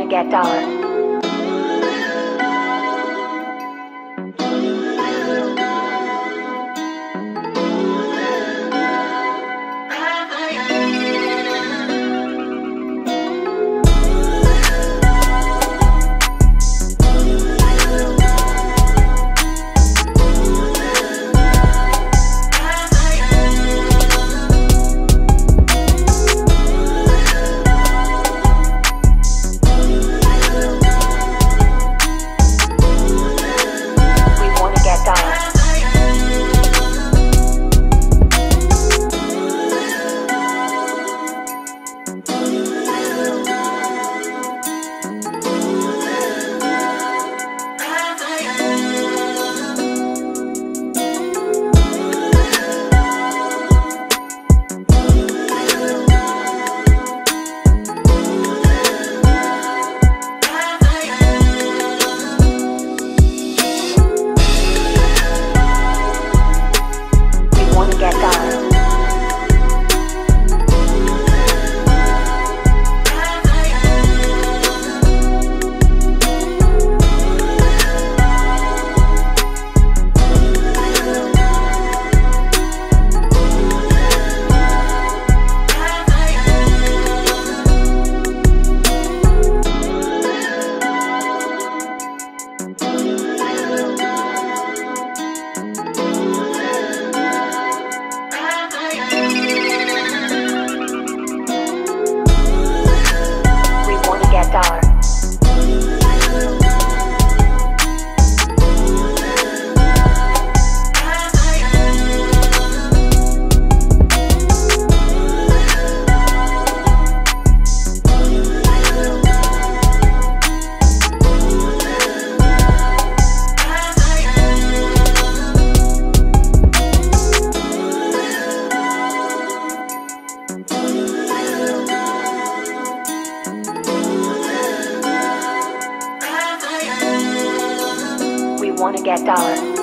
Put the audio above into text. to get dollar. We want to get dollar.